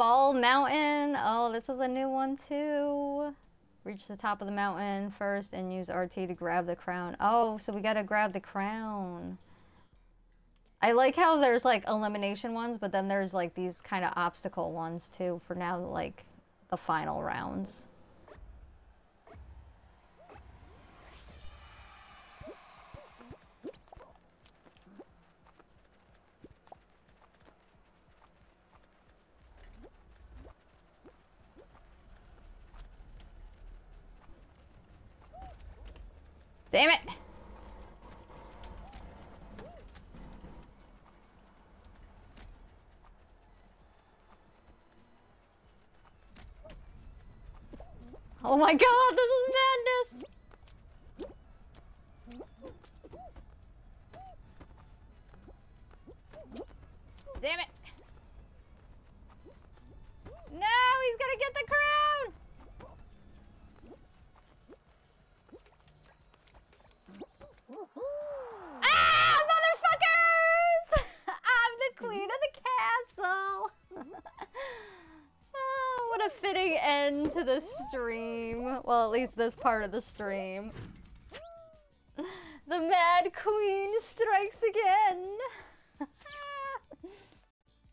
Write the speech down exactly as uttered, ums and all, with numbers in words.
Fall Mountain. Oh, this is a new one too. Reach the top of the mountain first and use R T to grab the crown. Oh, so we gotta grab the crown. I like how there's like elimination ones, but then there's like these kind of obstacle ones too for now, like the final rounds. Damn it! Oh my god, this is madness! Damn it! No, he's gonna get the crown! Ah, motherfuckers! I'm the queen of the castle! Oh, what a fitting end to this stream. Well, at least this part of the stream. The Mad Queen strikes again!